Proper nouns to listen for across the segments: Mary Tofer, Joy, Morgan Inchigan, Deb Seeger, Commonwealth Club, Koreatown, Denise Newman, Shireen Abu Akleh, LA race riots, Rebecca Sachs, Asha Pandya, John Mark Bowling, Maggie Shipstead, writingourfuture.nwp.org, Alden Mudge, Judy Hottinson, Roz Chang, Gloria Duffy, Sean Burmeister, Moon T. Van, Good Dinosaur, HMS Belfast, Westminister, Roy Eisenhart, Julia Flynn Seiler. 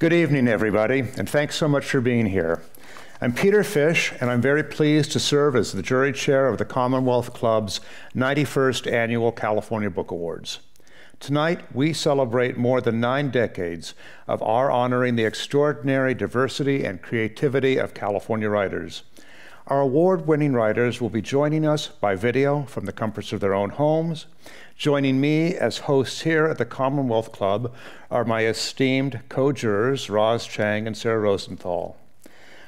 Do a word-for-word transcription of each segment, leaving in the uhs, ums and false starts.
Good evening, everybody, and thanks so much for being here. I'm Peter Fish, and I'm very pleased to serve as the jury chair of the Commonwealth Club's ninety-first Annual California Book Awards. Tonight, we celebrate more than nine decades of our honoring the extraordinary diversity and creativity of California writers. Our award-winning writers will be joining us by video from the comforts of their own homes. Joining me as hosts here at the Commonwealth Club are my esteemed co-jurors, Roz Chang and Sarah Rosenthal.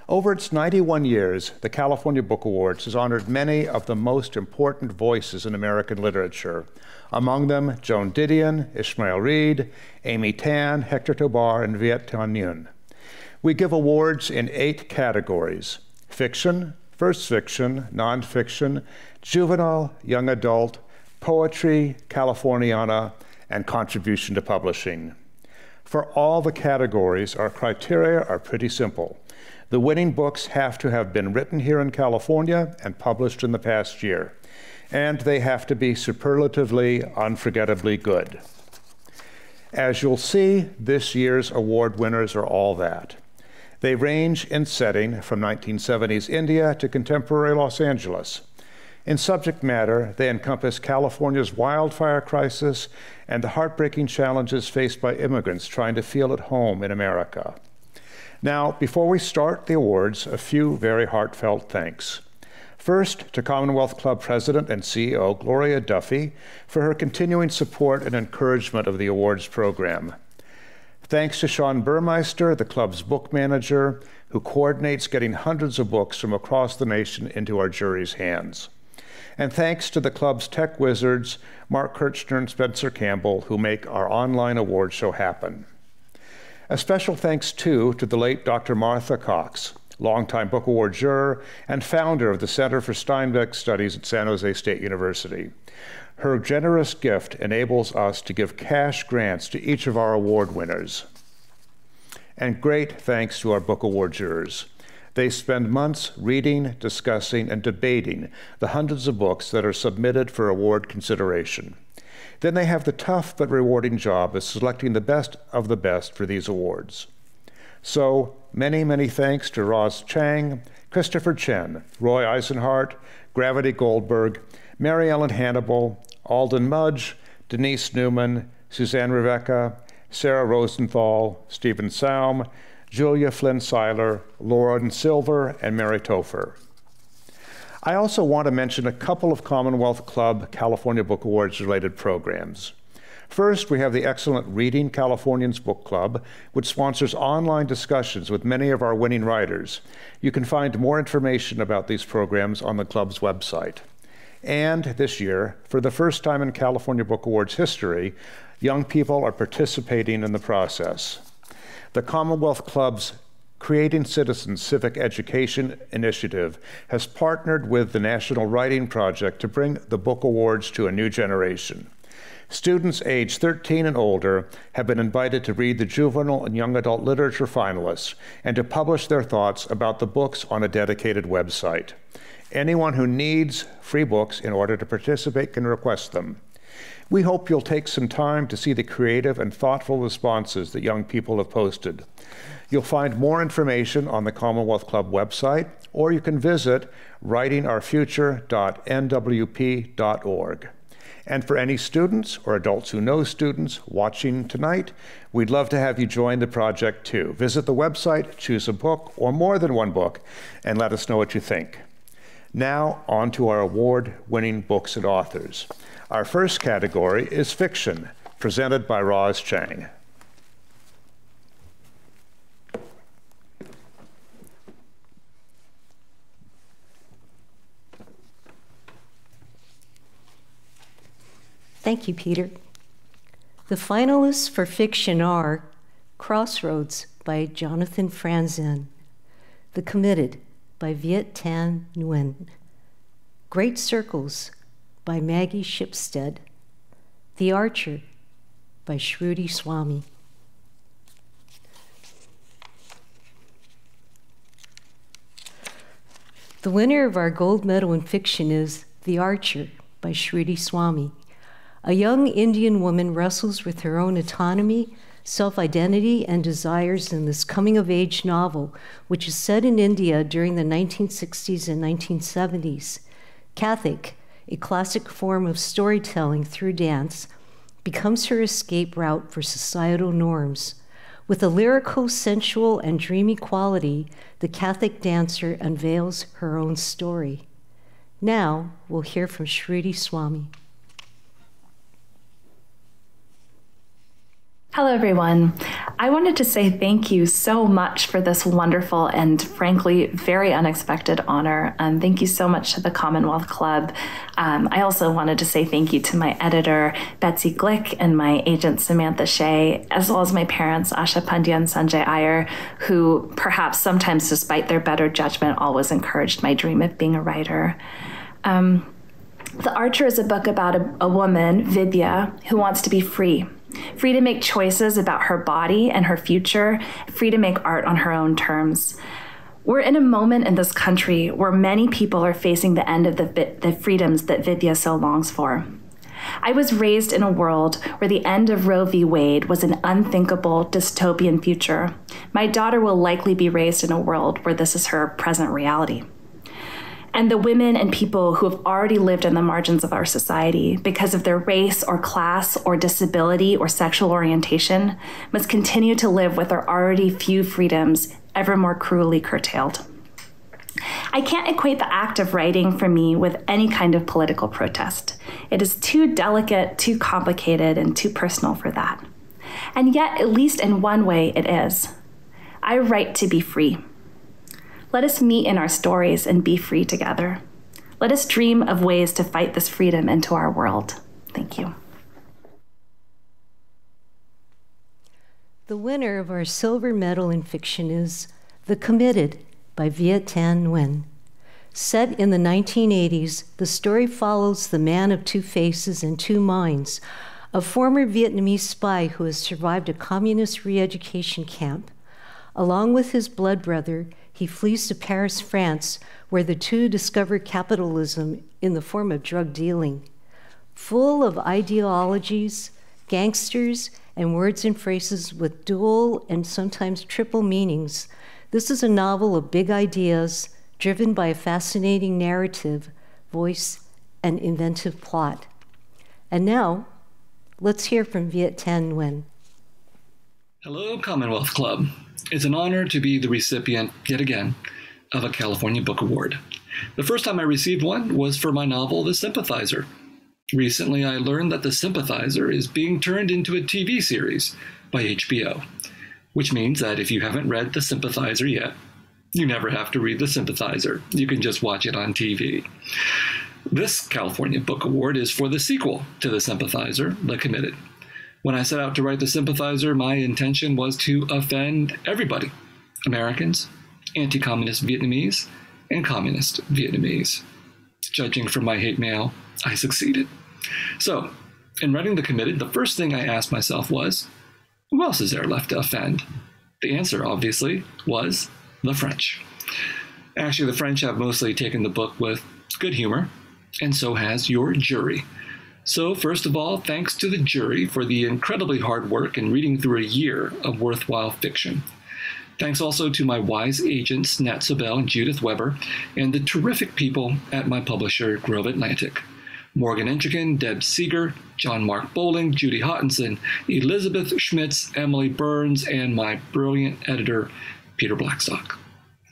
Over its ninety-one years, the California Book Awards has honored many of the most important voices in American literature, among them Joan Didion, Ishmael Reed, Amy Tan, Hector Tobar, and Viet Thanh Nguyen. We give awards in eight categories: fiction, first fiction, nonfiction, juvenile, young adult, poetry, Californiana, and contribution to publishing. For all the categories, our criteria are pretty simple. The winning books have to have been written here in California and published in the past year, and they have to be superlatively, unforgettably good. As you'll see, this year's award winners are all that. They range in setting from nineteen seventies India to contemporary Los Angeles. In subject matter, they encompass California's wildfire crisis and the heartbreaking challenges faced by immigrants trying to feel at home in America. Now, before we start the awards, a few very heartfelt thanks. First, to Commonwealth Club President and C E O Gloria Duffy for her continuing support and encouragement of the awards program. Thanks to Sean Burmeister, the club's book manager, who coordinates getting hundreds of books from across the nation into our jury's hands. And thanks to the club's tech wizards, Mark Kirchner and Spencer Campbell, who make our online award show happen. A special thanks, too, to the late Doctor Martha Cox, longtime Book Award juror and founder of the Center for Steinbeck Studies at San Jose State University. Her generous gift enables us to give cash grants to each of our award winners. And great thanks to our book award jurors. They spend months reading, discussing, and debating the hundreds of books that are submitted for award consideration. Then they have the tough but rewarding job of selecting the best of the best for these awards. So many, many thanks to Roz Chang, Christopher Chen, Roy Eisenhart, Gravity Goldberg, Mary Ellen Hannibal, Alden Mudge, Denise Newman, Suzanne Rebecca, Sarah Rosenthal, Stephen Saum, Julia Flynn Seiler, Lauren Silver, and Mary Tofer. I also want to mention a couple of Commonwealth Club California Book Awards related programs. First, we have the excellent Reading Californians Book Club, which sponsors online discussions with many of our winning writers. You can find more information about these programs on the club's website. And this year, for the first time in California Book Awards history, young people are participating in the process. The Commonwealth Club's Creating Citizens Civic Education Initiative has partnered with the National Writing Project to bring the book awards to a new generation. Students age thirteen and older have been invited to read the juvenile and young adult literature finalists and to publish their thoughts about the books on a dedicated website. Anyone who needs free books in order to participate can request them. We hope you'll take some time to see the creative and thoughtful responses that young people have posted. You'll find more information on the Commonwealth Club website, or you can visit writing our future dot N W P dot org. And for any students or adults who know students watching tonight, we'd love to have you join the project too. Visit the website, choose a book or more than one book, and let us know what you think. Now, on to our award-winning books and authors. Our first category is fiction, presented by Roz Chang. Thank you, Peter. The finalists for fiction are Crossroads by Jonathan Franzen, The Committed by Viet Thanh Nguyen, Great Circles by Maggie Shipstead, The Archer by Shruti Swami. The winner of our gold medal in fiction is The Archer by Shruti Swami. A young Indian woman wrestles with her own autonomy, self-identity and desires in this coming-of-age novel, which is set in India during the nineteen sixties and nineteen seventies. Kathak, a classic form of storytelling through dance, becomes her escape route for societal norms. With a lyrical, sensual, and dreamy quality, the Kathak dancer unveils her own story. Now, we'll hear from Shruti Swami. Hello, everyone. I wanted to say thank you so much for this wonderful and frankly very unexpected honor. Um, thank you so much to the Commonwealth Club. Um, I also wanted to say thank you to my editor, Betsy Glick, and my agent, Samantha Shea, as well as my parents, Asha Pandya and Sanjay Iyer, who perhaps sometimes, despite their better judgment, always encouraged my dream of being a writer. Um, The Archer is a book about a, a woman, Vidya, who wants to be free. Free to make choices about her body and her future, free to make art on her own terms. We're in a moment in this country where many people are facing the end of the, the freedoms that Vidya so longs for. I was raised in a world where the end of Roe v. Wade was an unthinkable dystopian future. My daughter will likely be raised in a world where this is her present reality. And the women and people who have already lived on the margins of our society because of their race or class or disability or sexual orientation must continue to live with their already few freedoms ever more cruelly curtailed. I can't equate the act of writing for me with any kind of political protest. It is too delicate, too complicated, and too personal for that. And yet, at least in one way, it is. I write to be free. Let us meet in our stories and be free together. Let us dream of ways to fight this freedom into our world. Thank you. The winner of our silver medal in fiction is The Committed by Viet Thanh Nguyen. Set in the nineteen eighties, the story follows the man of two faces and two minds, a former Vietnamese spy who has survived a communist re-education camp. Along with his blood brother, he flees to Paris, France, where the two discover capitalism in the form of drug dealing. Full of ideologies, gangsters, and words and phrases with dual and sometimes triple meanings, this is a novel of big ideas driven by a fascinating narrative, voice, and inventive plot. And now, let's hear from Viet Thanh Nguyen. Hello, Commonwealth Club. It's an honor to be the recipient, yet again, of a California Book Award. The first time I received one was for my novel, The Sympathizer. Recently, I learned that The Sympathizer is being turned into a T V series by H B O, which means that if you haven't read The Sympathizer yet, you never have to read The Sympathizer. You can just watch it on T V. This California Book Award is for the sequel to The Sympathizer, The Committed. When I set out to write The Sympathizer, my intention was to offend everybody, Americans, anti-communist Vietnamese, and communist Vietnamese. Judging from my hate mail, I succeeded. So, in writing The Committed, the first thing I asked myself was, who else is there left to offend? The answer, obviously, was the French. Actually, the French have mostly taken the book with good humor, and so has your jury. So first of all, thanks to the jury for the incredibly hard work in reading through a year of worthwhile fiction. Thanks also to my wise agents, Nat Sobel and Judith Weber, and the terrific people at my publisher, Grove Atlantic. Morgan Inchigan, Deb Seeger, John Mark Bowling, Judy Hottinson, Elizabeth Schmitz, Emily Burns, and my brilliant editor, Peter Blackstock.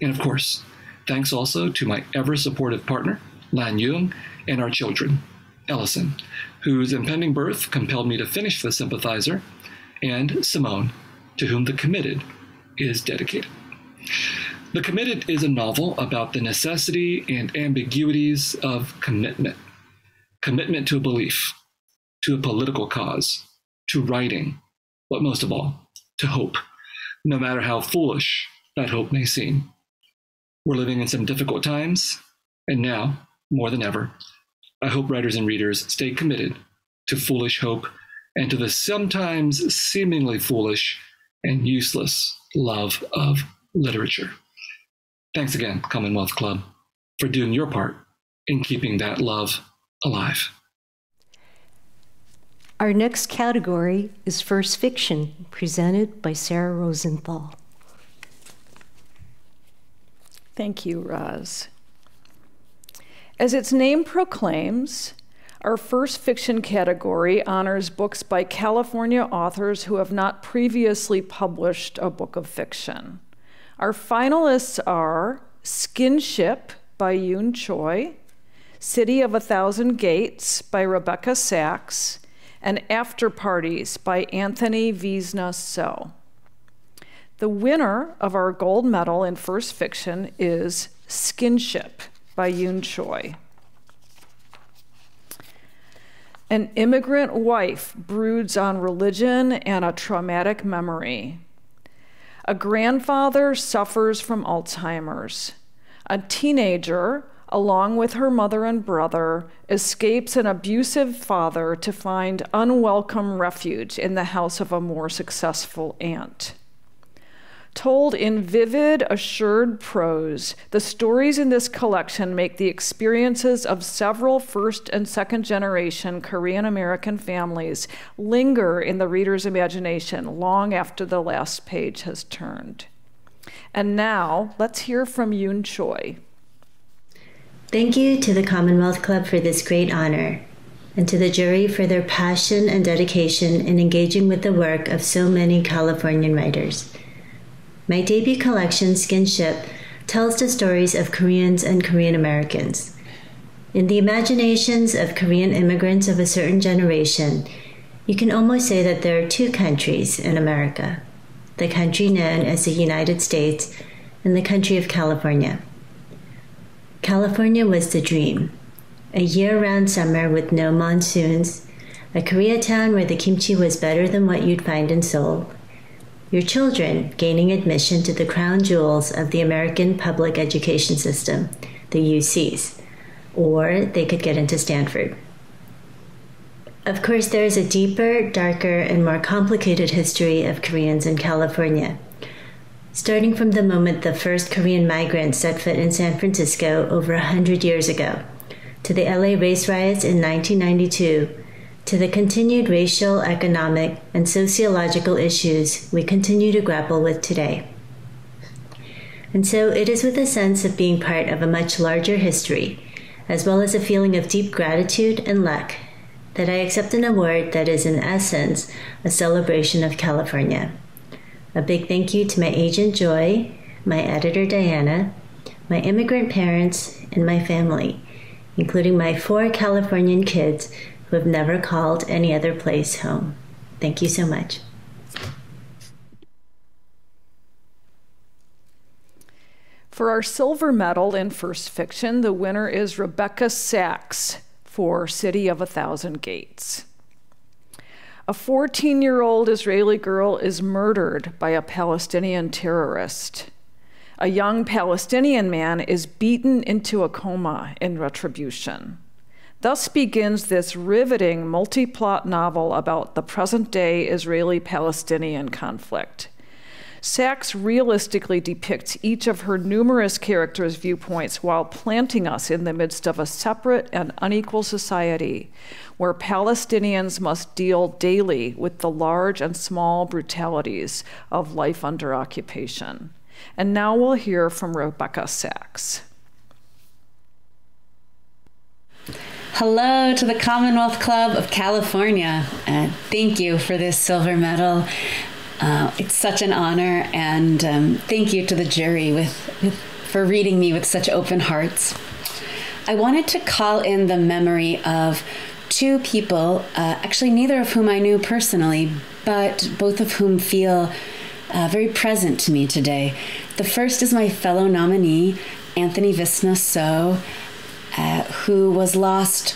And of course, thanks also to my ever-supportive partner, Lan Yung, and our children, Ellison, whose impending birth compelled me to finish The Sympathizer, and Simone, to whom The Committed is dedicated. The Committed is a novel about the necessity and ambiguities of commitment. Commitment to a belief, to a political cause, to writing, but most of all, to hope, no matter how foolish that hope may seem. We're living in some difficult times, and now, more than ever, I hope writers and readers stay committed to foolish hope and to the sometimes seemingly foolish and useless love of literature. Thanks again, Commonwealth Club, for doing your part in keeping that love alive. Our next category is First Fiction, presented by Sarah Rosenthal. Thank you, Roz. As its name proclaims, our First Fiction category honors books by California authors who have not previously published a book of fiction. Our finalists are Skinship by Yoon Choi, City of a Thousand Gates by Rebecca Sachs, and After Parties by Anthony Visna-So. The winner of our gold medal in First Fiction is Skinship by Yoon Choi. An immigrant wife broods on religion and a traumatic memory. A grandfather suffers from Alzheimer's. A teenager, along with her mother and brother, escapes an abusive father to find unwelcome refuge in the house of a more successful aunt. Told in vivid, assured prose, the stories in this collection make the experiences of several first and second generation Korean American families linger in the reader's imagination long after the last page has turned. And now, let's hear from Yoon Choi. Thank you to the Commonwealth Club for this great honor, and to the jury for their passion and dedication in engaging with the work of so many Californian writers. My debut collection, Skinship, tells the stories of Koreans and Korean Americans. In the imaginations of Korean immigrants of a certain generation, you can almost say that there are two countries in America, the country known as the United States and the country of California. California was the dream, a year-round summer with no monsoons, a Koreatown where the kimchi was better than what you'd find in Seoul, your children gaining admission to the crown jewels of the American public education system, the U Cs, or they could get into Stanford. Of course, there is a deeper, darker, and more complicated history of Koreans in California, starting from the moment the first Korean migrants set foot in San Francisco over one hundred years ago, to the L A race riots in nineteen ninety-two, to the continued racial, economic, and sociological issues we continue to grapple with today. And so it is with a sense of being part of a much larger history, as well as a feeling of deep gratitude and luck, that I accept an award that is in essence a celebration of California. A big thank you to my agent Joy, my editor Diana, my immigrant parents, and my family, including my four Californian kids who have never called any other place home. Thank you so much. For our silver medal in First Fiction, the winner is Rebecca Sachs for City of a Thousand Gates. A fourteen-year-old Israeli girl is murdered by a Palestinian terrorist. A young Palestinian man is beaten into a coma in retribution. Thus begins this riveting multi-plot novel about the present-day Israeli-Palestinian conflict. Sachs realistically depicts each of her numerous characters' viewpoints while planting us in the midst of a separate and unequal society where Palestinians must deal daily with the large and small brutalities of life under occupation. And now we'll hear from Rebecca Sachs. Hello to the Commonwealth Club of California, and uh, thank you for this silver medal. Uh, it's such an honor, and um, thank you to the jury with, with, for reading me with such open hearts. I wanted to call in the memory of two people, uh, actually neither of whom I knew personally, but both of whom feel uh, very present to me today. The first is my fellow nominee, Anthony Visna-So, Uh, who was lost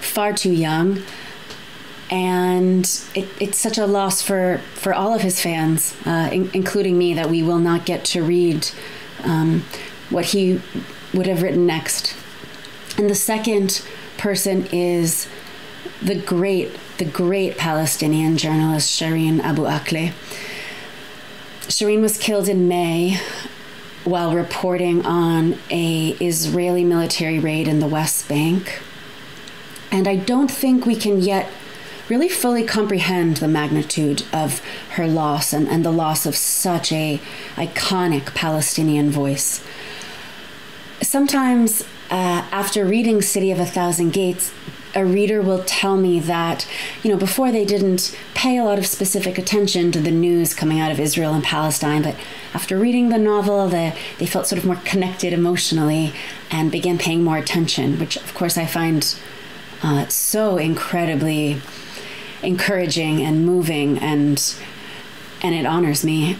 far too young, and it, it's such a loss for, for all of his fans, uh, in, including me, that we will not get to read um, what he would have written next. And the second person is the great, the great Palestinian journalist Shireen Abu Akleh. Shireen was killed in May while reporting on a Israeli military raid in the West Bank. And I don't think we can yet really fully comprehend the magnitude of her loss and, and the loss of such a iconic Palestinian voice. Sometimes uh, after reading City of a Thousand Gates, a reader will tell me that, you know, before they didn't pay a lot of specific attention to the news coming out of Israel and Palestine, but after reading the novel, they, they felt sort of more connected emotionally and began paying more attention, which of course I find uh, so incredibly encouraging and moving, and, and it honors me.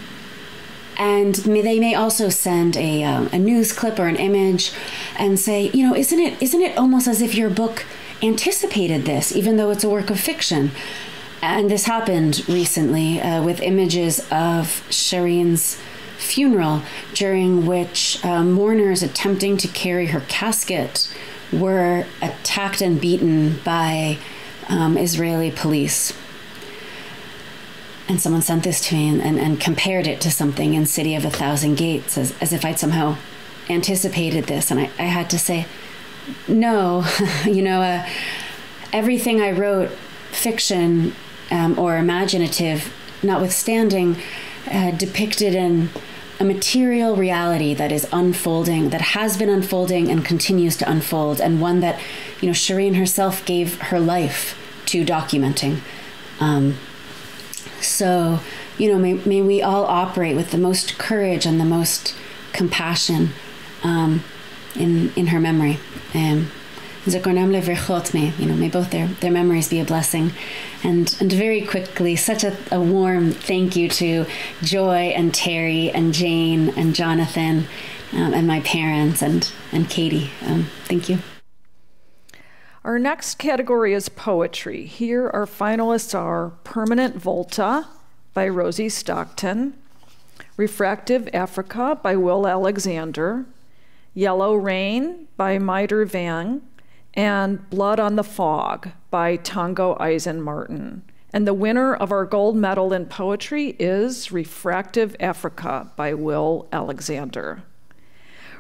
And they may also send a, um, a news clip or an image and say, you know, isn't it, isn't it almost as if your book anticipated this, even though it's a work of fiction? And this happened recently uh, with images of Shireen's funeral, during which uh, mourners attempting to carry her casket were attacked and beaten by um, Israeli police. And someone sent this to me and, and, and compared it to something in City of a Thousand Gates, as, as if I'd somehow anticipated this. And I, I had to say, no, you know, uh, everything I wrote, fiction um, or imaginative, notwithstanding, uh, depicted in a material reality that is unfolding, that has been unfolding and continues to unfold, and one that, you know, Shireen herself gave her life to documenting. Um, so, you know, may, may we all operate with the most courage and the most compassion um, in in her memory. Um, you know, may both their, their memories be a blessing. And, and very quickly, such a, a warm thank you to Joy and Terry and Jane and Jonathan um, and my parents and, and Katie. Um, thank you. Our next category is poetry. Here our finalists are Permanent Volta by Rosie Stockton, Refractive Africa by Will Alexander, Yellow Rain by Miter Vang, and Blood on the Fog by Tongo Eisen-Martin. And the winner of our gold medal in poetry is Refractive Africa by Will Alexander.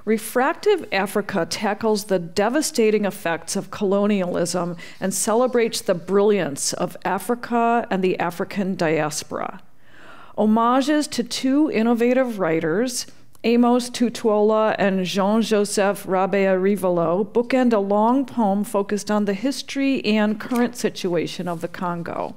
Refractive Africa tackles the devastating effects of colonialism and celebrates the brilliance of Africa and the African diaspora. Homages to two innovative writers, Amos Tutuola and Jean-Joseph Rabea-Rivolo, bookend a long poem focused on the history and current situation of the Congo.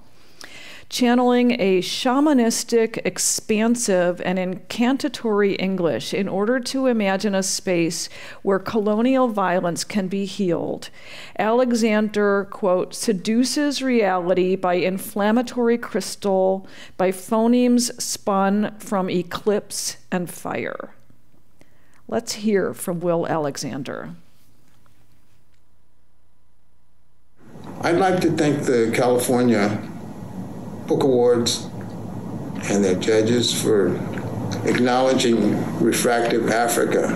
Channeling a shamanistic, expansive, and incantatory English in order to imagine a space where colonial violence can be healed, Alexander, quote, seduces reality by inflammatory crystal, by phonemes spun from eclipse and fire. Let's hear from Will Alexander. I'd like to thank the California Book Awards and their judges for acknowledging Refractive Africa,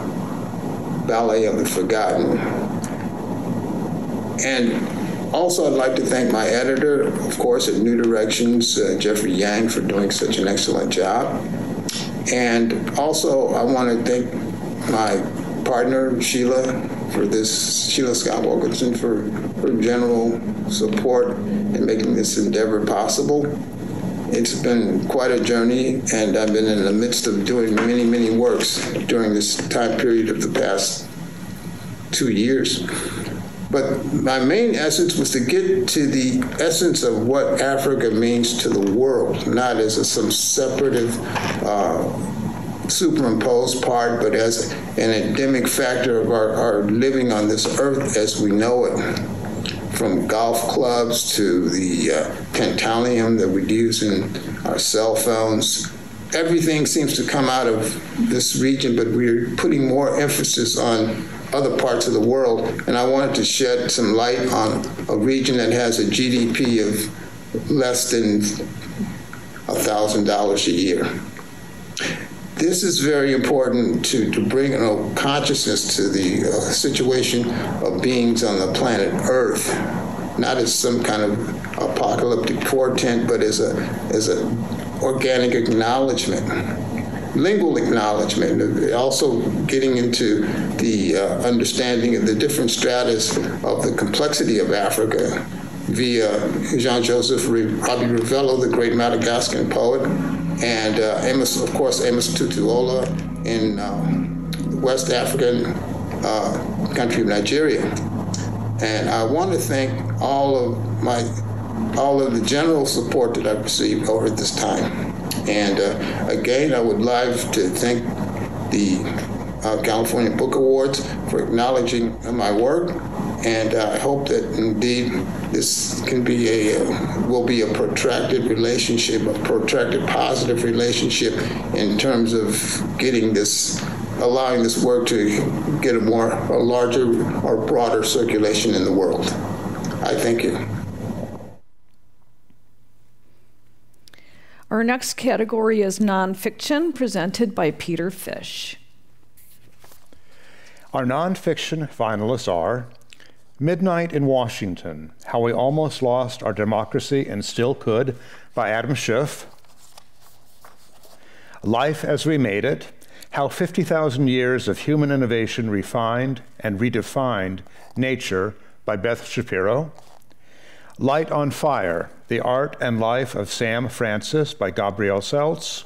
Ballet of the Forgotten. And also I'd like to thank my editor, of course, at New Directions, uh, Jeffrey Yang, for doing such an excellent job. And also I want to thank my partner, Sheila, for this, Sheila Scott Wilkinson, for her general support in making this endeavor possible. It's been quite a journey, and I've been in the midst of doing many, many works during this time period of the past two years. But my main essence was to get to the essence of what Africa means to the world, not as a, some separative, uh, superimposed part, but as an endemic factor of our, our living on this earth as we know it, from golf clubs to the uh, Pantaleon that we use in our cell phones. Everything seems to come out of this region, but we're putting more emphasis on other parts of the world, and I wanted to shed some light on a region that has a G D P of less than one thousand dollars a year. This is very important to, to bring you know, consciousness to the uh, situation of beings on the planet Earth, not as some kind of apocalyptic portent, but as a as a organic acknowledgement, lingual acknowledgement, also getting into the uh, understanding of the different stratas of the complexity of Africa, via Jean-Joseph Abi Rivello, the great Madagascan poet, and uh, Amos, of course, Amos Tutuola in um, the West African uh, country of Nigeria. And I want to thank all of my, all of the general support that I've received over this time. And uh, again, I would like to thank the uh, California Book Awards for acknowledging my work. And uh, I hope that indeed this can be a uh, will be a protracted relationship, a protracted positive relationship in terms of getting this, allowing this work to get a more, a larger or broader circulation in the world. I thank you. Our next category is nonfiction, presented by Peter Fish. Our nonfiction finalists are Midnight in Washington, How We Almost Lost Our Democracy and Still Could by Adam Schiff. Life as We Made It, How fifty thousand Years of Human Innovation Refined and Redefined Nature by Beth Shapiro. Light on Fire, The Art and Life of Sam Francis by Gabrielle Seltz.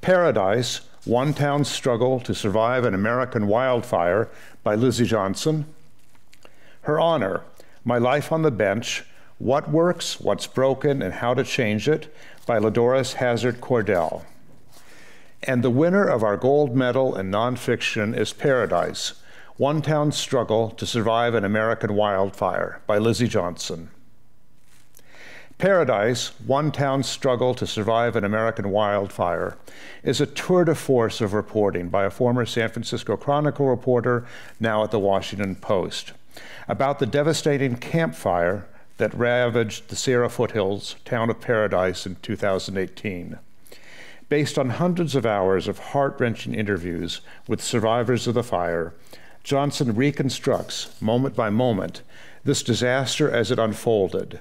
Paradise, One Town's Struggle to Survive an American Wildfire by Lizzie Johnson. Her Honor, My Life on the Bench, What Works, What's Broken, and How to Change It by Ladoris Hazard Cordell. And the winner of our gold medal in nonfiction is Paradise, One Town's Struggle to Survive an American Wildfire by Lizzie Johnson. Paradise, One Town's Struggle to Survive an American Wildfire is a tour de force of reporting by a former San Francisco Chronicle reporter, now at the Washington Post, about the devastating campfire that ravaged the Sierra Foothills town of Paradise in two thousand eighteen. Based on hundreds of hours of heart-wrenching interviews with survivors of the fire, Johnson reconstructs, moment by moment, this disaster as it unfolded,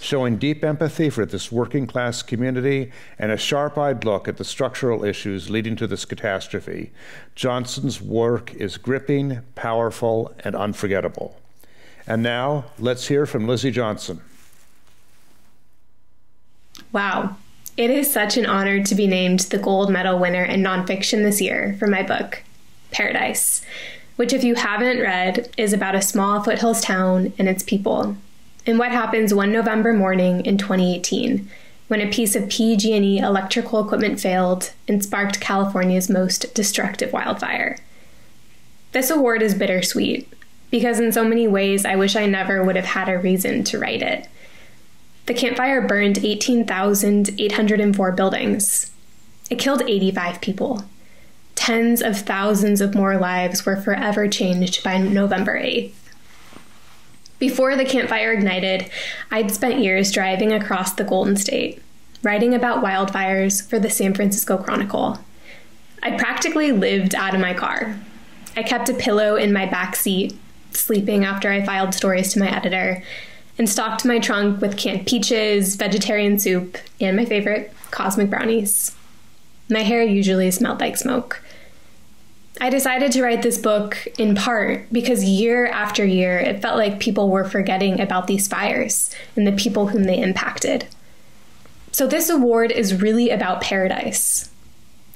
showing deep empathy for this working-class community and a sharp-eyed look at the structural issues leading to this catastrophe. Johnson's work is gripping, powerful, and unforgettable. And now, let's hear from Lizzie Johnson. Wow. It is such an honor to be named the gold medal winner in nonfiction this year for my book, Paradise, which, if you haven't read, is about a small foothills town and its people, and what happens one November morning in twenty eighteen, when a piece of P G and E electrical equipment failed and sparked California's most destructive wildfire. This award is bittersweet, because in so many ways, I wish I never would have had a reason to write it. The campfire burned eighteen thousand eight hundred four buildings. It killed eighty-five people. Tens of thousands of more lives were forever changed by November eighth. Before the campfire ignited, I'd spent years driving across the Golden State, writing about wildfires for the San Francisco Chronicle. I practically lived out of my car. I kept a pillow in my back seat, sleeping after I filed stories to my editor, and stocked my trunk with canned peaches, vegetarian soup, and my favorite, cosmic brownies. My hair usually smelled like smoke. I decided to write this book in part because year after year, it felt like people were forgetting about these fires and the people whom they impacted. So this award is really about paradise.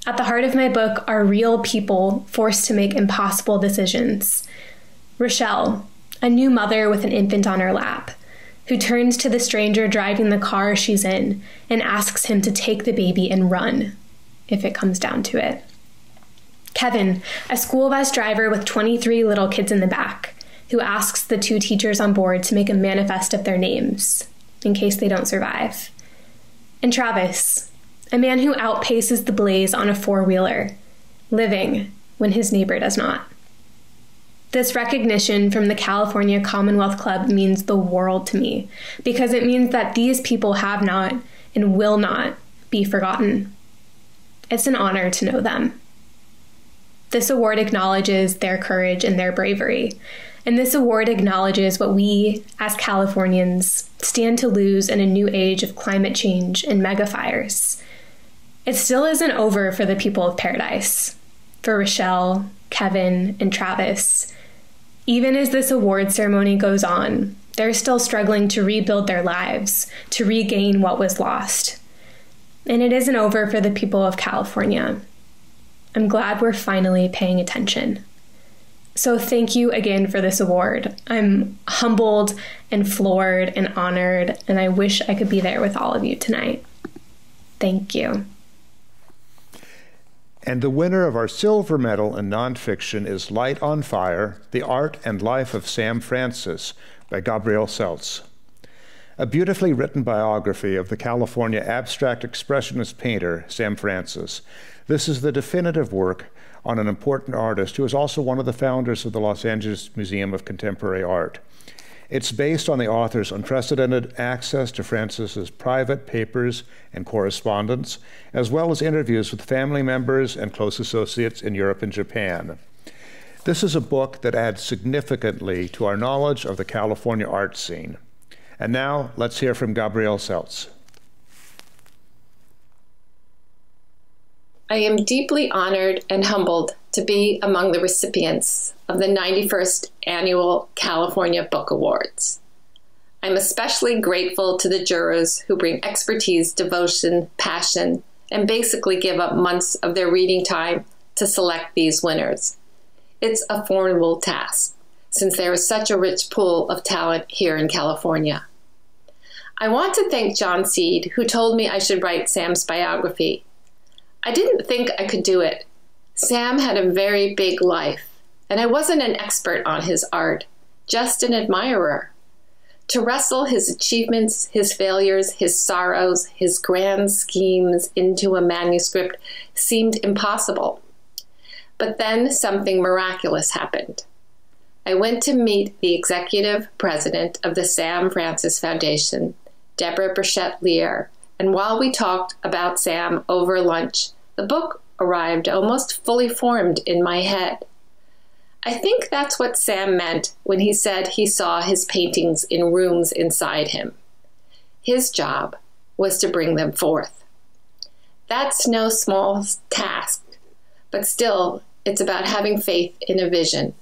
At the heart of my book are real people forced to make impossible decisions. Rochelle, a new mother with an infant on her lap, who turns to the stranger driving the car she's in and asks him to take the baby and run, if it comes down to it. Kevin, a school bus driver with twenty-three little kids in the back, who asks the two teachers on board to make a manifest of their names in case they don't survive. And Travis, a man who outpaces the blaze on a four-wheeler, living when his neighbor does not. This recognition from the California Commonwealth Club means the world to me, because it means that these people have not and will not be forgotten. It's an honor to know them. This award acknowledges their courage and their bravery, and this award acknowledges what we, as Californians, stand to lose in a new age of climate change and megafires. It still isn't over for the people of Paradise, for Rochelle, Kevin, and Travis. Even as this award ceremony goes on, They're still struggling to rebuild their lives, to regain what was lost. And it isn't over for the people of California. I'm glad we're finally paying attention. So thank you again for this award. I'm humbled and floored and honored, and I wish I could be there with all of you tonight. Thank you. And the winner of our silver medal in nonfiction is Light on Fire, The Art and Life of Sam Francis by Gabrielle Seltz. A beautifully written biography of the California abstract expressionist painter, Sam Francis. This is the definitive work on an important artist who is also one of the founders of the Los Angeles Museum of Contemporary Art. It's based on the author's unprecedented access to Francis's private papers and correspondence, as well as interviews with family members and close associates in Europe and Japan. This is a book that adds significantly to our knowledge of the California art scene. And now, let's hear from Gabrielle Seltz. I am deeply honored and humbled to be among the recipients of the ninety-first Annual California Book Awards. I'm especially grateful to the jurors who bring expertise, devotion, passion, and basically give up months of their reading time to select these winners. It's a formidable task, since there is such a rich pool of talent here in California. I want to thank John Seed, who told me I should write Sam's biography. I didn't think I could do it. Sam had a very big life, and I wasn't an expert on his art, just an admirer. To wrestle his achievements, his failures, his sorrows, his grand schemes into a manuscript seemed impossible. But then something miraculous happened. I went to meet the executive president of the Sam Francis Foundation, Deborah Burchett Lear, and while we talked about Sam over lunch, the book arrived almost fully formed in my head. I think that's what Sam meant when he said he saw his paintings in rooms inside him. His job was to bring them forth. That's no small task, but still, it's about having faith in a vision.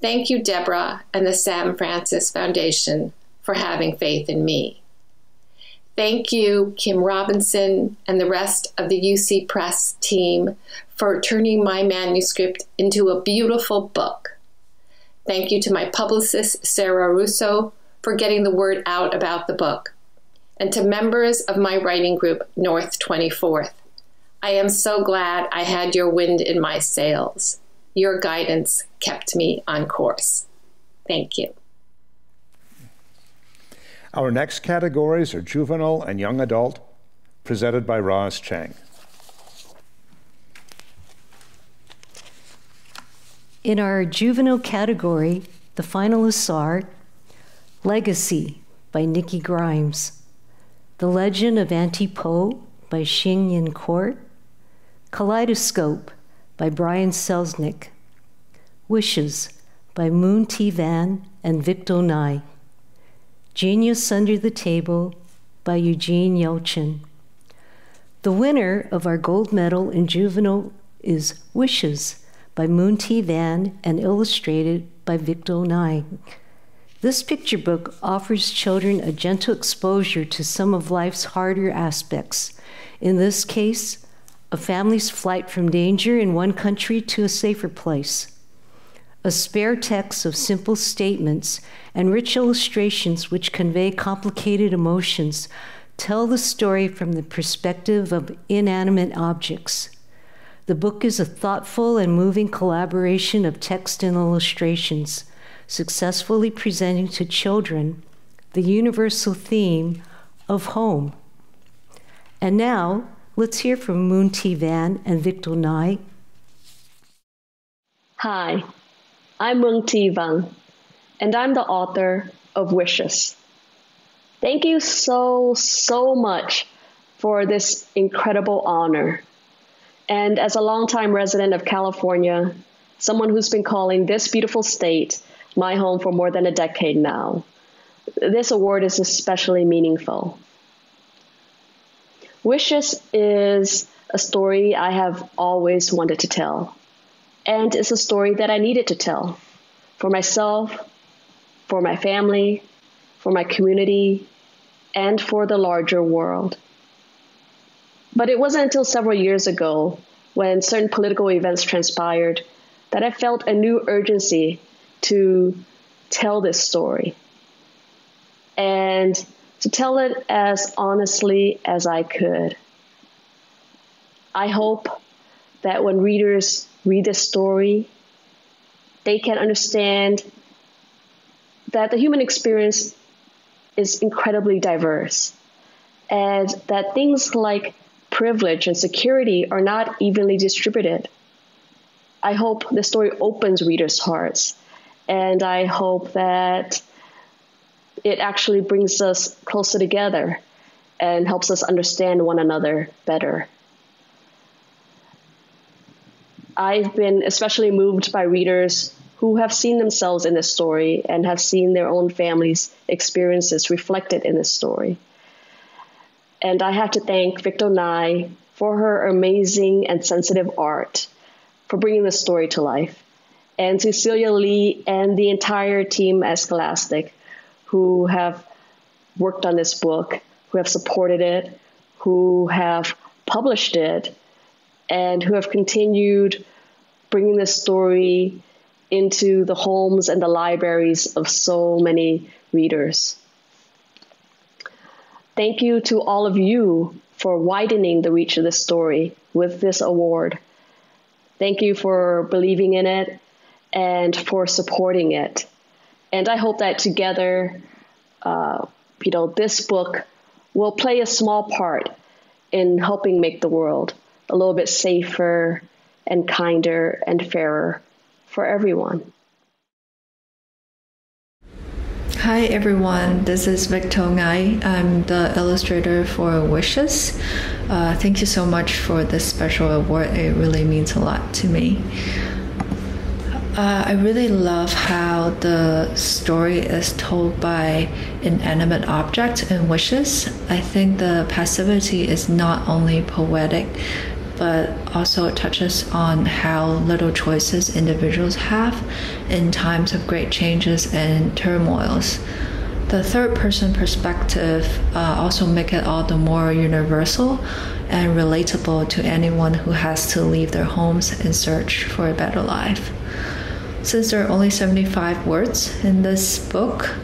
Thank you, Deborah and the Sam Francis Foundation, for having faith in me. Thank you, Kim Robinson and the rest of the U C Press team for turning my manuscript into a beautiful book. Thank you to my publicist, Sarah Russo, for getting the word out about the book, and to members of my writing group, North twenty-fourth. I am so glad I had your wind in my sails. Your guidance kept me on course. Thank you. Our next categories are juvenile and young adult, presented by Roz Chang. In our juvenile category, the finalists are Legacy by Nikki Grimes, The Legend of Auntie Po by Xing Yin Court, Kaleidoscope by Brian Selznick, Wishes by Moon T. Van and Victor Nye, Genius Under the Table by Eugene Yelchin. The winner of our gold medal in juvenile is Wishes by Moon T. Van and illustrated by Victor Nye. This picture book offers children a gentle exposure to some of life's harder aspects. In this case, a family's flight from danger in one country to a safer place. A spare text of simple statements and rich illustrations which convey complicated emotions tell the story from the perspective of inanimate objects. The book is a thoughtful and moving collaboration of text and illustrations, successfully presenting to children the universal theme of home. And now, let's hear from Moon T. Van and Victor Nye. Hi. I'm Moon T. Van, and I'm the author of Wishes. Thank you so, so much for this incredible honor. And as a longtime resident of California, someone who's been calling this beautiful state my home for more than a decade now, this award is especially meaningful. Wishes is a story I have always wanted to tell. And it's a story that I needed to tell for myself, for my family, for my community, and for the larger world. But it wasn't until several years ago, when certain political events transpired, that I felt a new urgency to tell this story, and to tell it as honestly as I could. I hope that when readers read this story, they can understand that the human experience is incredibly diverse, and that things like privilege and security are not evenly distributed. I hope the story opens readers' hearts, and I hope that it actually brings us closer together and helps us understand one another better. I've been especially moved by readers who have seen themselves in this story and have seen their own families' experiences reflected in this story. And I have to thank Victor Nye for her amazing and sensitive art, for bringing the story to life, and Cecilia Lee and the entire team at Scholastic, who have worked on this book, who have supported it, who have published it, and who have continued bringing this story into the homes and the libraries of so many readers. Thank you to all of you for widening the reach of this story with this award. Thank you for believing in it and for supporting it. And I hope that together, uh, you know, this book will play a small part in helping make the world a little bit safer and kinder and fairer for everyone. Hi everyone, this is Vic Ngai. I'm the illustrator for Wishes. Uh, thank you so much for this special award. It really means a lot to me. Uh, I really love how the story is told by inanimate objects and wishes. I think the passivity is not only poetic, but also touches on how little choices individuals have in times of great changes and turmoils. The third-person perspective uh, also makes it all the more universal and relatable to anyone who has to leave their homes in search for a better life. Since there are only seventy-five words in this book,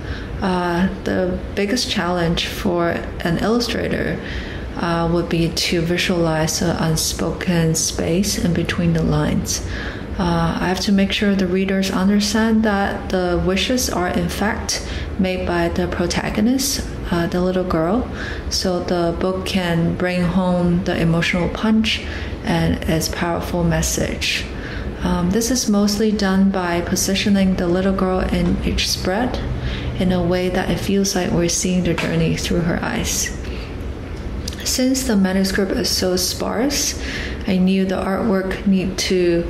uh, the biggest challenge for an illustrator Uh, would be to visualize the unspoken space in between the lines. Uh, I have to make sure the readers understand that the wishes are in fact made by the protagonist, uh, the little girl, so the book can bring home the emotional punch and its powerful message. Um, this is mostly done by positioning the little girl in each spread in a way that it feels like we're seeing the journey through her eyes. Since the manuscript is so sparse, I knew the artwork need to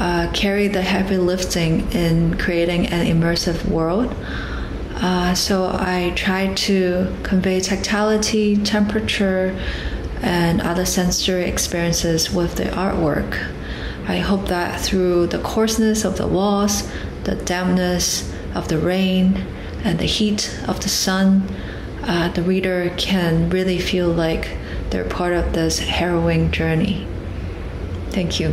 uh, carry the heavy lifting in creating an immersive world. Uh, so I tried to convey tactility, temperature, and other sensory experiences with the artwork. I hope that through the coarseness of the walls, the dampness of the rain, and the heat of the sun, Uh, the reader can really feel like they're part of this harrowing journey. Thank you.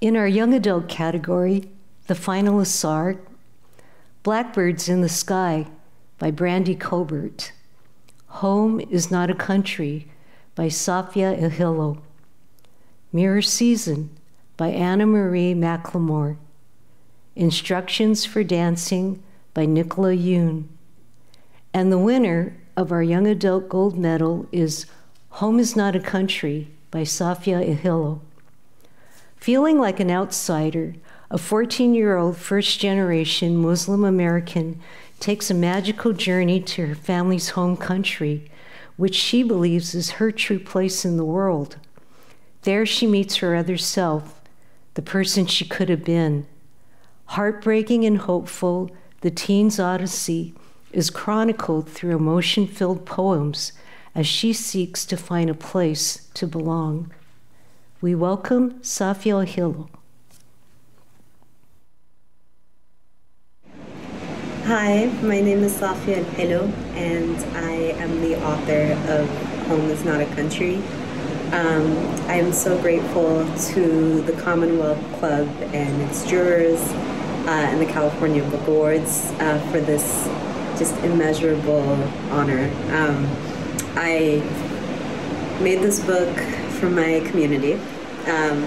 In our young adult category, the finalists are Blackbirds in the Sky by Brandy Colbert, Home is Not a Country by Safia Ihilo, Mirror Season by Anna Marie McLemore, Instructions for Dancing by Nicola Yoon. And the winner of our Young Adult Gold Medal is Home is Not a Country by Safia Ihilo. Feeling like an outsider, a fourteen-year-old first-generation Muslim American takes a magical journey to her family's home country, which she believes is her true place in the world. There she meets her other self, the person she could have been. Heartbreaking and hopeful, the teen's odyssey is chronicled through emotion-filled poems as she seeks to find a place to belong. We welcome Safia Ihilo. Hi, my name is Safia Pelo, and I am the author of Home is Not a Country. Um, I am so grateful to the Commonwealth Club and its jurors uh, and the California Book Awards uh, for this just immeasurable honor. Um, I made this book for my community, um,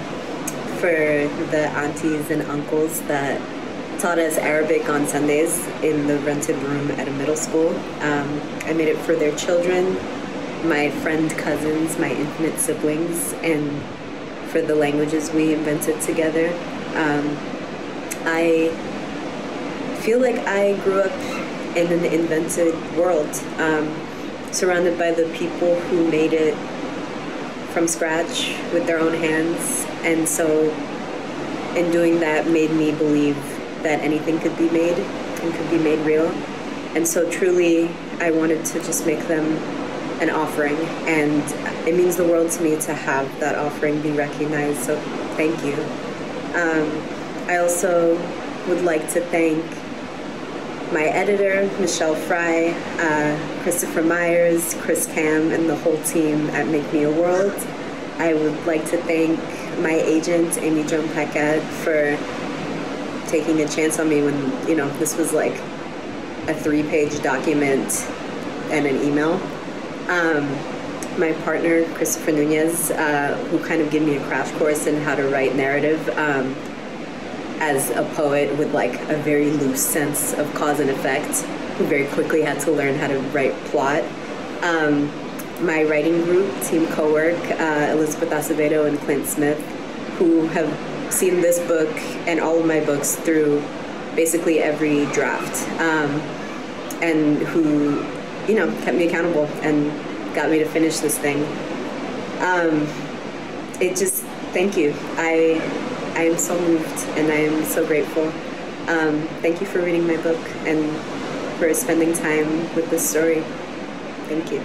for the aunties and uncles that taught us Arabic on Sundays in the rented room at a middle school. Um, I made it for their children, my friend cousins, my infinite siblings, and for the languages we invented together. Um, I feel like I grew up in an invented world, um, surrounded by the people who made it from scratch with their own hands. And so in doing that made me believe that anything could be made and could be made real. And so truly, I wanted to just make them an offering, and it means the world to me to have that offering be recognized, so thank you. Um, I also would like to thank my editor, Michelle Fry, uh, Christopher Myers, Chris Cam, and the whole team at Make Me a World. I would like to thank my agent, Amy Joan Packard, for taking a chance on me when, you know, this was like a three-page document and an email. Um, my partner, Christopher Nunez, uh, who kind of gave me a crash course in how to write narrative um, as a poet with like a very loose sense of cause and effect, who very quickly had to learn how to write plot. Um, my writing group, Team Cowork, uh, Elizabeth Acevedo and Clint Smith, who have seen this book and all of my books through basically every draft, um, and who, you know, kept me accountable and got me to finish this thing. Um, it just, thank you. I, I am so moved and I am so grateful. Um, thank you for reading my book and for spending time with this story. Thank you.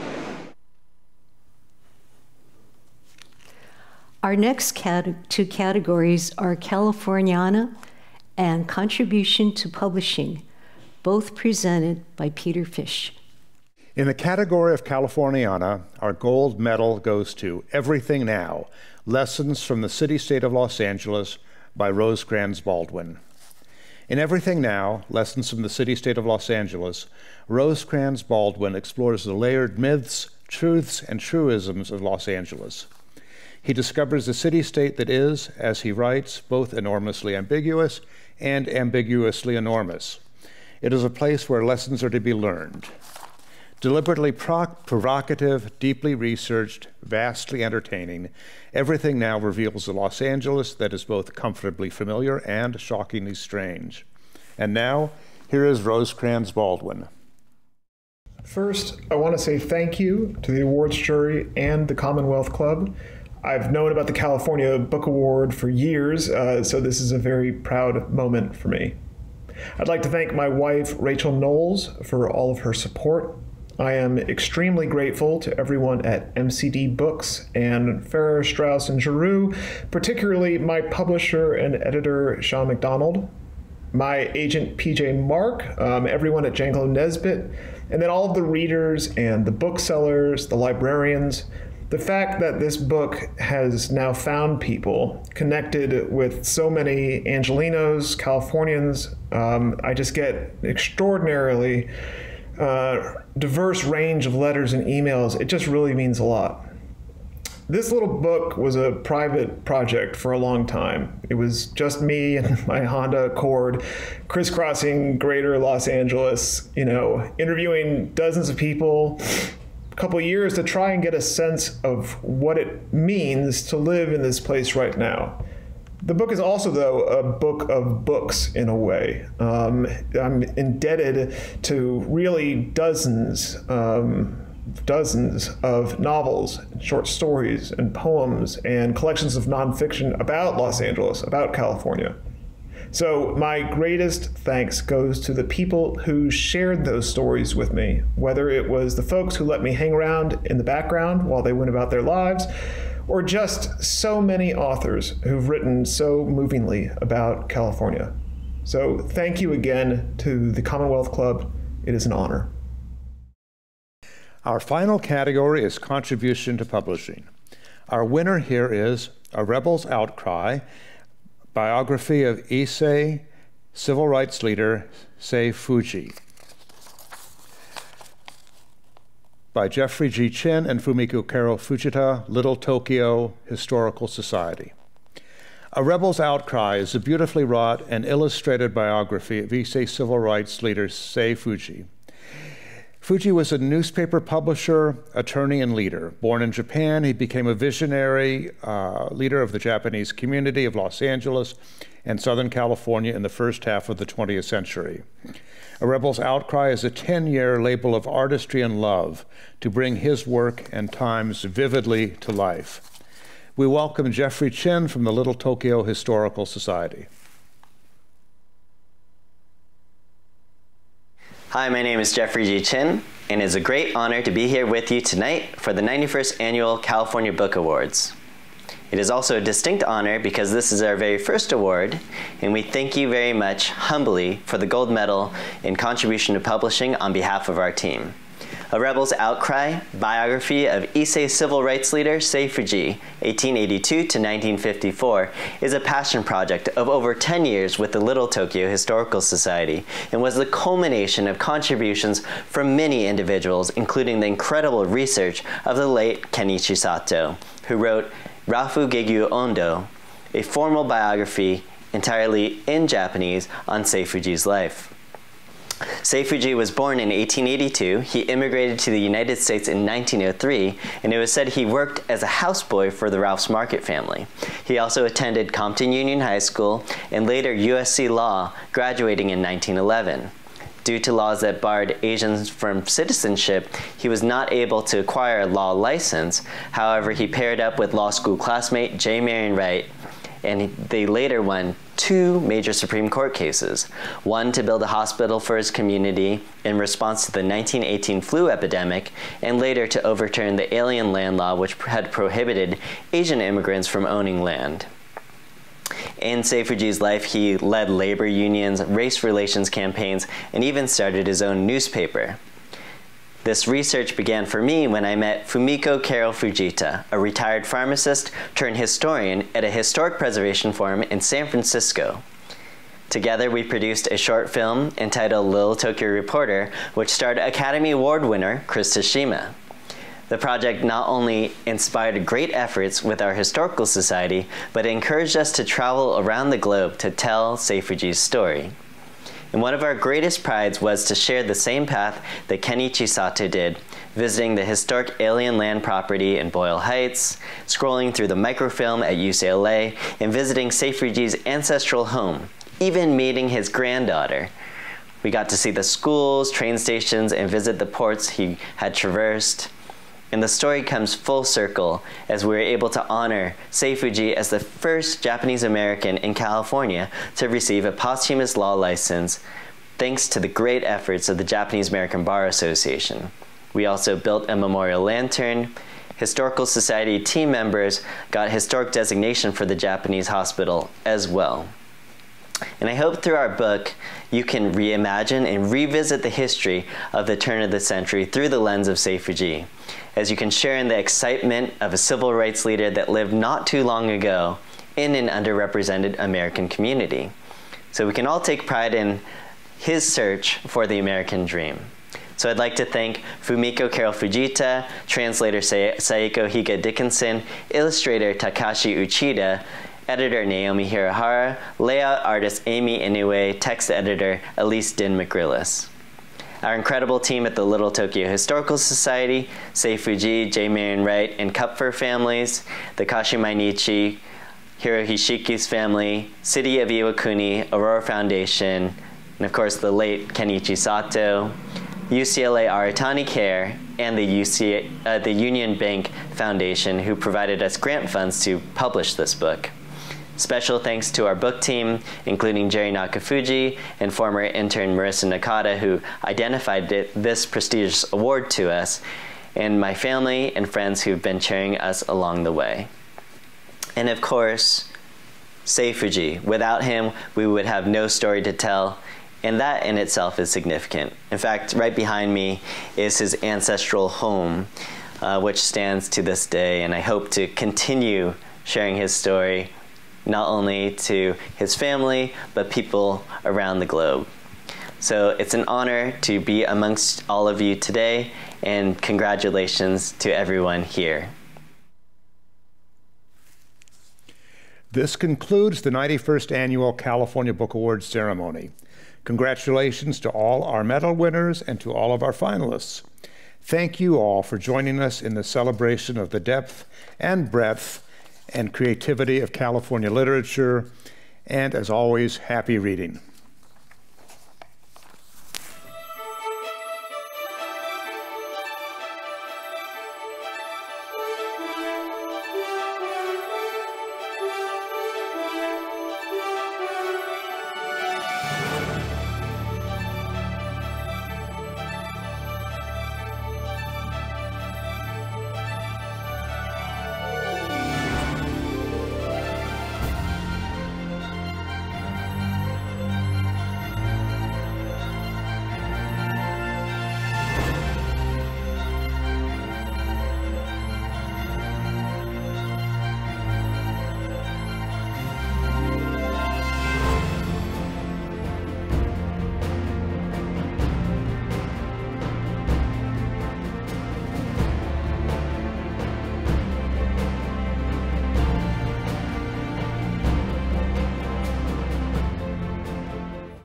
Our next cate- two categories are Californiana and Contribution to Publishing, both presented by Peter Fish. In the category of Californiana, our gold medal goes to Everything Now, Lessons from the City-State of Los Angeles by Rosecrans Baldwin. In Everything Now, Lessons from the City-State of Los Angeles, Rosecrans Baldwin explores the layered myths, truths, and truisms of Los Angeles. He discovers the city-state that is, as he writes, both enormously ambiguous and ambiguously enormous. It is a place where lessons are to be learned. Deliberately provocative, deeply researched, vastly entertaining, Everything Now reveals the Los Angeles that is both comfortably familiar and shockingly strange. And now, here is Rosecrans Baldwin. First, I want to say thank you to the awards jury and the Commonwealth Club. I've known about the California Book Award for years, uh, so this is a very proud moment for me. I'd like to thank my wife, Rachel Knowles, for all of her support. I am extremely grateful to everyone at M C D Books and Farrar, Straus, and Giroux, particularly my publisher and editor, Sean McDonald, my agent, P J Mark, um, everyone at Django Nesbitt, and then all of the readers and the booksellers, the librarians. The fact that this book has now found people, connected with so many Angelinos, Californians, um, I just get extraordinarily Uh, diverse range of letters and emails. It just really means a lot. This little book was a private project for a long time. It was just me and my Honda Accord crisscrossing greater Los Angeles, you know, interviewing dozens of people, a couple years to try and get a sense of what it means to live in this place right now. The book is also, though, a book of books in a way. Um, I'm indebted to really dozens, um, dozens of novels, short stories, and poems, and collections of nonfiction about Los Angeles, about California. So my greatest thanks goes to the people who shared those stories with me, whether it was the folks who let me hang around in the background while they went about their lives, or just so many authors who've written so movingly about California. So thank you again to the Commonwealth Club. It is an honor. Our final category is contribution to publishing. Our winner here is A Rebel's Outcry, biography of Issei civil rights leader Sei Fuji, by Jeffrey G. Chin and Fumiko Caro Fujita, Little Tokyo Historical Society. A Rebel's Outcry is a beautifully wrought and illustrated biography of Issei civil rights leader Sei Fuji. Fuji was a newspaper publisher, attorney, and leader. Born in Japan, he became a visionary uh, leader of the Japanese community of Los Angeles and Southern California in the first half of the twentieth century. A Rebel's Outcry is a ten-year label of artistry and love to bring his work and times vividly to life. We welcome Jeffrey Chen from the Little Tokyo Historical Society. Hi, my name is Jeffrey G. Chin, and it's a great honor to be here with you tonight for the ninety-first Annual California Book Awards. It is also a distinct honor because this is our very first award, and we thank you very much, humbly, for the gold medal and contribution to publishing on behalf of our team. A Rebel's Outcry, biography of Issei civil rights leader Sei Fuji, eighteen eighty-two to nineteen fifty-four, is a passion project of over ten years with the Little Tokyo Historical Society and was the culmination of contributions from many individuals, including the incredible research of the late Kenichi Sato, who wrote Rafu Gegyu Ondo, a formal biography entirely in Japanese on Sei Fuji's life. Sei Fuji was born in eighteen eighty-two. He immigrated to the United States in nineteen oh three, and it was said he worked as a houseboy for the Ralph's Market family. He also attended Compton Union High School and later U S C Law, graduating in nineteen eleven. Due to laws that barred Asians from citizenship, he was not able to acquire a law license. However, he paired up with law school classmate J. Marion Wright, and they later won two major Supreme Court cases, one to build a hospital for his community in response to the nineteen eighteen flu epidemic, and later to overturn the Alien Land Law, which had prohibited Asian immigrants from owning land. In Sei Fuji's life, he led labor unions, race relations campaigns, and even started his own newspaper. This research began for me when I met Fumiko Caro Fujita, a retired pharmacist turned historian at a historic preservation forum in San Francisco. Together, we produced a short film entitled Little Tokyo Reporter, which starred Academy Award winner Chris Tsushima. The project not only inspired great efforts with our historical society, but encouraged us to travel around the globe to tell Sei Fuji's story. And one of our greatest prides was to share the same path that Kenichi Sato did, visiting the historic Alien Land property in Boyle Heights, scrolling through the microfilm at U C L A, and visiting Sei Fuji's ancestral home, even meeting his granddaughter. We got to see the schools, train stations, and visit the ports he had traversed. And the story comes full circle as we were able to honor Sei Fuji as the first Japanese American in California to receive a posthumous law license, thanks to the great efforts of the Japanese American Bar Association. We also built a memorial lantern. Historical Society team members got historic designation for the Japanese hospital as well. And I hope through our book, you can reimagine and revisit the history of the turn of the century through the lens of Sei Fuji, as you can share in the excitement of a civil rights leader that lived not too long ago in an underrepresented American community. So we can all take pride in his search for the American dream. So I'd like to thank Fumiko Caro Fujita, translator Saeko Higa Dickinson, illustrator Takashi Uchida, editor Naomi Hirahara, layout artist Amy Inoue, text editor Elise Din McGrillis. Our incredible team at the Little Tokyo Historical Society, Sei Fuji, J. Marion Wright, and Kupfer families, the Kashimainichi, Hirohishiki's family, City of Iwakuni, Aurora Foundation, and of course the late Kenichi Sato, U C L A Aratani Care, and the, U C, uh, the Union Bank Foundation, who provided us grant funds to publish this book. Special thanks to our book team, including Jerry Nakafuji and former intern Marissa Nakata, who identified this prestigious award to us, and my family and friends who've been cheering us along the way. And of course, Say Fuji. Without him, we would have no story to tell, and that in itself is significant. In fact, right behind me is his ancestral home, uh, which stands to this day, and I hope to continue sharing his story, not only to his family, but people around the globe. So it's an honor to be amongst all of you today, and congratulations to everyone here. This concludes the ninety-first Annual California Book Awards ceremony. Congratulations to all our medal winners and to all of our finalists. Thank you all for joining us in the celebration of the depth and breadth and creativity of California literature, and as always, happy reading.